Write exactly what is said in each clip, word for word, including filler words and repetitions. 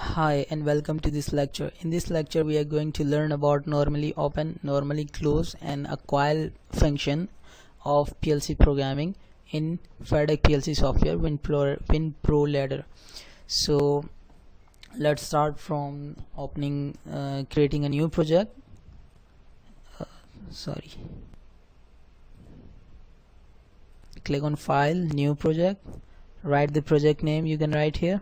Hi and welcome to this lecture. In this lecture we are going to learn about normally open, normally close and a coil function of P L C programming in Fatek P L C software Win Pro, Win Pro Ladder. So let's start from opening uh, creating a new project. Uh, sorry. Click on File, New Project. Write the project name you can write here.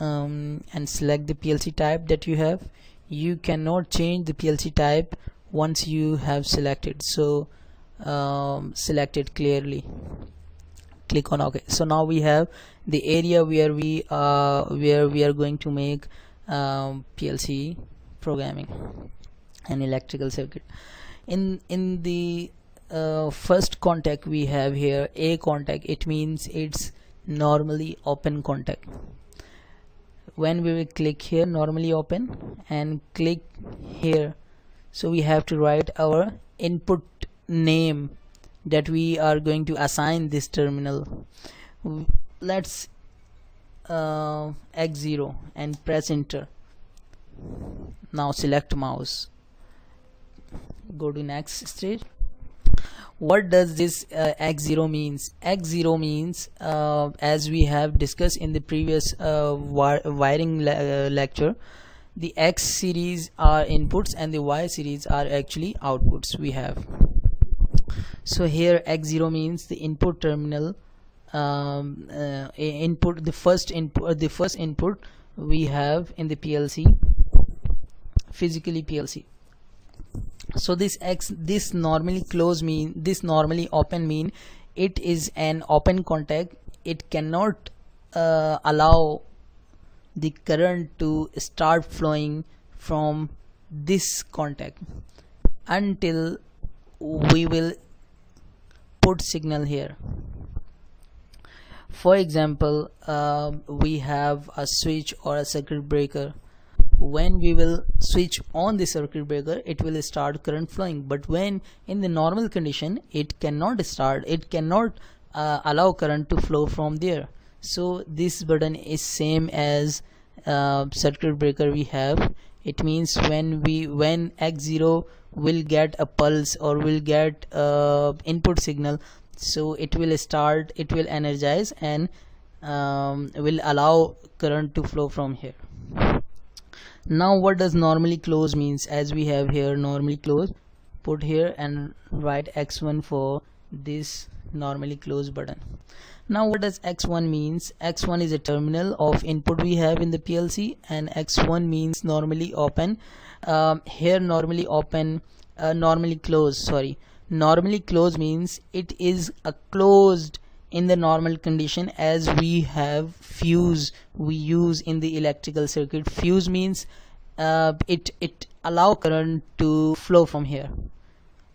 Um, and select the P L C type that you have. You cannot change the P L C type once you have selected, so um, select it clearly. Click on OK. So now we have the area where we uh, where we are going to make um, P L C programming and electrical circuit. In in the uh, first contact we have here a contact. It means it's normally open contact. When we will click here normally open and click here, so we have to write our input name that we are going to assign this terminal. Let's uh, X zero and press enter. Now select mouse, go to next stage. What does this uh, X zero means? X zero means uh, as we have discussed in the previous uh, wi wiring le uh, lecture, the X series are inputs and the Y series are actually outputs we have. So here X zero means the input terminal, um, uh, input the first input the first input we have in the P L C, physically P L C. So this X, this normally close mean, this normally open mean, it is an open contact. It cannot uh, allow the current to start flowing from this contact until we will put signal here. For example, uh, we have a switch or a circuit breaker. When we will switch on the circuit breaker, it will start current flowing, but when in the normal condition it cannot start, it cannot uh, allow current to flow from there. So this button is same as uh, circuit breaker we have. It means when we when X zero will get a pulse or will get uh, input signal, so it will start, it will energize and um, will allow current to flow from here. Now what does normally close means? As we have here normally close, put here and write X one for this normally close button. Now what does X one means? X one is a terminal of input we have in the P L C, and X one means normally open. Um, here normally open, uh, normally close, sorry. Normally close means it is a closed in the normal condition, as we have fuse we use in the electrical circuit. Fuse means uh, it it allow current to flow from here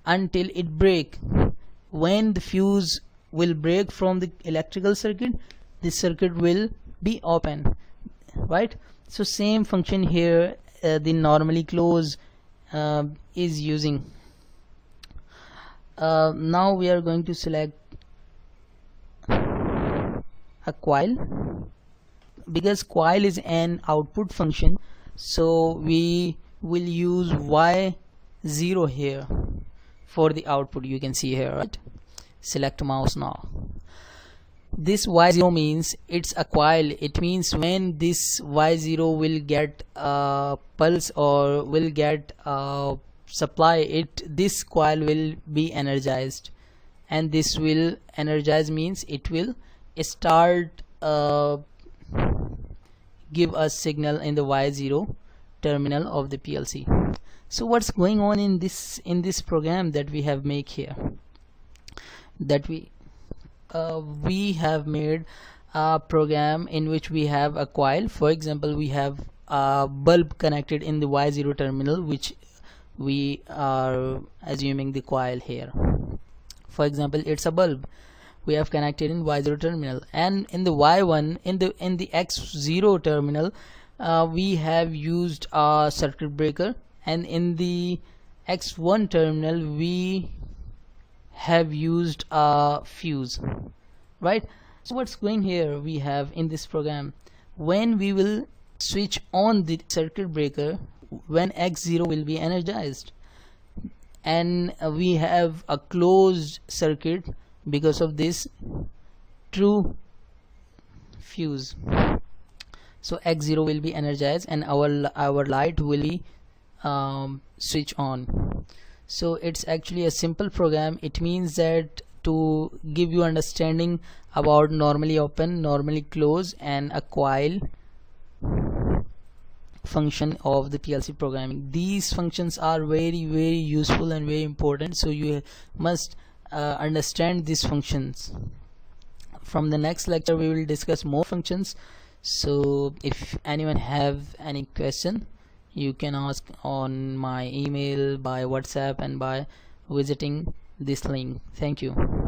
until it break. When the fuse will break from the electrical circuit, the circuit will be open, right? So same function here, uh, the normally close uh, is using. Uh, now we are going to select a coil, because coil is an output function, so we will use Y zero here for the output. You can see here, right? Select mouse. Now this Y zero means it's a coil. It means when this Y zero will get a pulse or will get a supply, it this coil will be energized, and this will energize means it will start uh, give us signal in the Y zero terminal of the P L C. So what's going on in this in this program that we have make here, that we uh, we have made a program in which we have a coil. For example, we have a bulb connected in the Y zero terminal, which we are assuming the coil here. For example, it's a bulb we have connected in Y zero terminal, and in the Y one in the in the X zero terminal uh, we have used a circuit breaker, and in the X one terminal we have used a fuse, right? So what's going here we have in this program, when we will switch on the circuit breaker when X zero will be energized, and we have a closed circuit because of this true fuse. So X zero will be energized and our our light will be um, switch on. So it's actually a simple program. It means that to give you understanding about normally open, normally close, and a coil function of the P L C programming. These functions are very very useful and very important, so you must uh, understand these functions. From the next lecture we will discuss more functions. So if anyone have any question, you can ask on my email, by WhatsApp, and by visiting this link. Thank you.